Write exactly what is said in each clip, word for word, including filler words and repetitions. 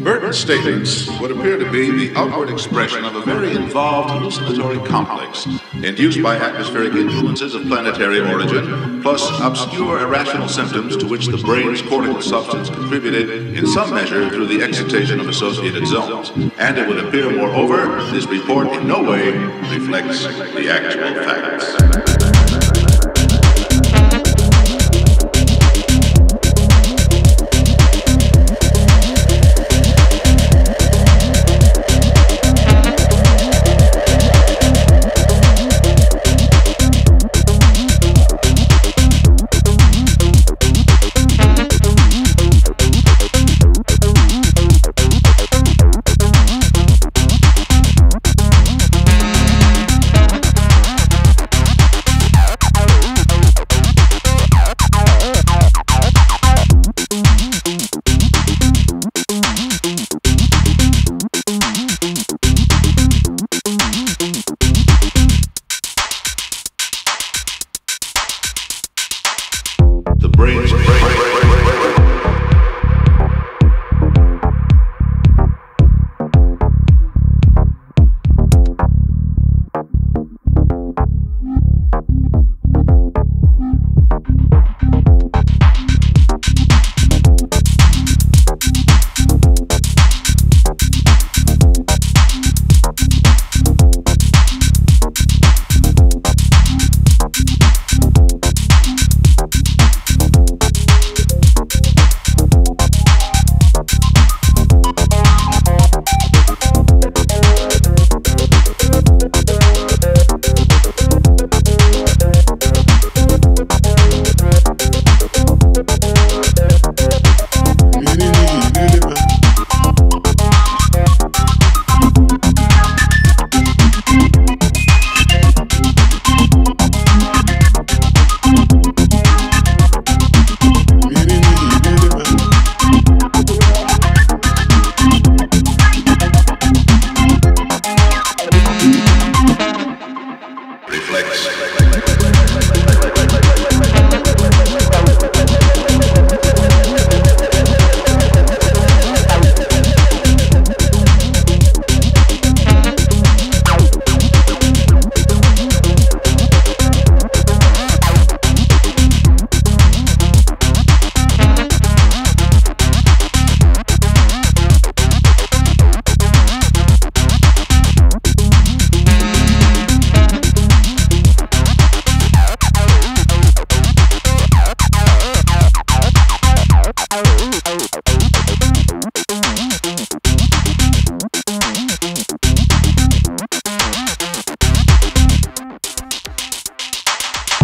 Burton's statements would appear to be the outward expression of a very involved hallucinatory complex induced by atmospheric influences of planetary origin, plus obscure irrational symptoms to which the brain's cortical substance contributed in some measure through the excitation of associated zones. And it would appear, moreover, this report in no way reflects the actual facts.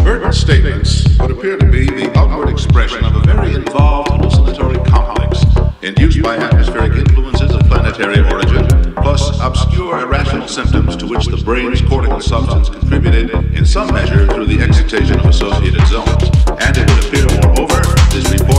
Burton's statements would appear to be the outward expression of a very involved hallucinatory complex induced by atmospheric influences of planetary origin, plus obscure irrational symptoms to which the brain's cortical substance contributed in some measure through the excitation of associated zones. And it would appear, moreover, this report